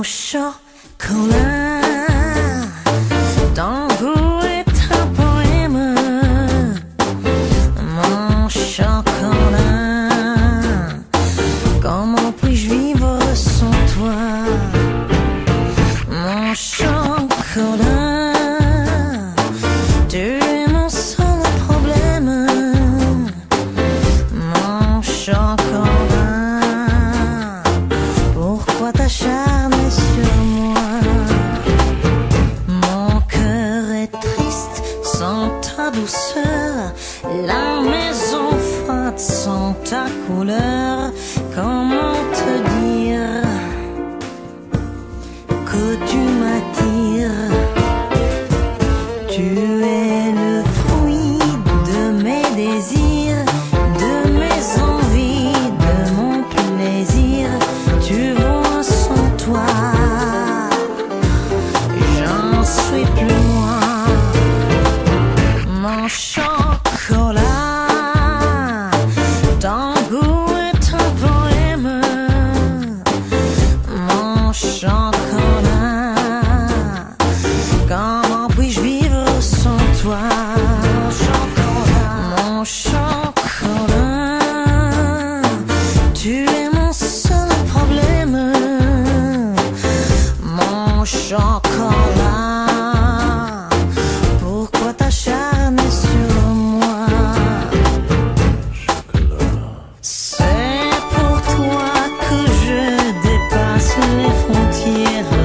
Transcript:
mon chocolat. Ton goût est un poème, mon chocolat. Comment puis-je vivre sans toi, mon chocolat? Tu es mon seul problème, mon chocolat. Pourquoi t'acharner sur moi? Mon cœur est triste sans ta douceur, la maison froide sans ta couleur. Comment te dire que tu m'attires? Tu es le fruit de mes désirs, de mes envies, de mon plaisir. Tu vois, sans toi, j'en suis plus moi, mon chocolat. Ton goût est un poème, mon chocolat. Comment puis-je vivre toi, mon chocolat? Tu es mon seul problème, mon chocolat. Pourquoi t'acharner sur moi? C'est pour toi que je dépasse les frontières.